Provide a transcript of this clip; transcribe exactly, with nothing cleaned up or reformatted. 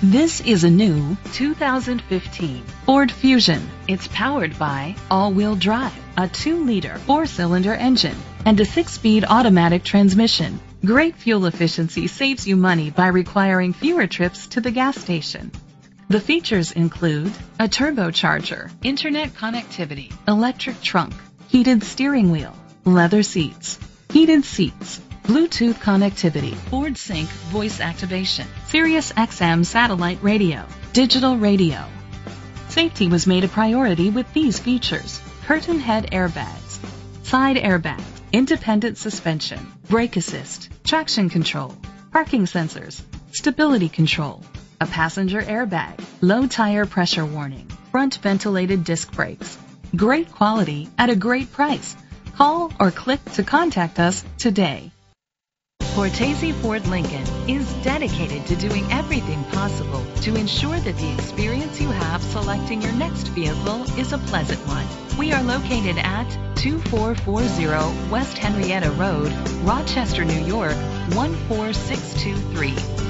This is a new two thousand fifteen Ford Fusion. It's powered by all-wheel drive, a two liter four cylinder engine, and a six speed automatic transmission. Great fuel efficiency saves you money by requiring fewer trips to the gas station. The features include a turbocharger, internet connectivity, electric trunk, heated steering wheel, leather seats, heated seats, Bluetooth connectivity, Ford Sync voice activation, Sirius X M satellite radio, digital radio. Safety was made a priority with these features: curtain head airbags, side airbags, independent suspension, brake assist, traction control, parking sensors, stability control, a passenger airbag, low tire pressure warning, front ventilated disc brakes. Great quality at a great price. Call or click to contact us today. Cortese Ford Lincoln is dedicated to doing everything possible to ensure that the experience you have selecting your next vehicle is a pleasant one. We are located at two four four zero West Henrietta Road, Rochester, New York, one four six two three.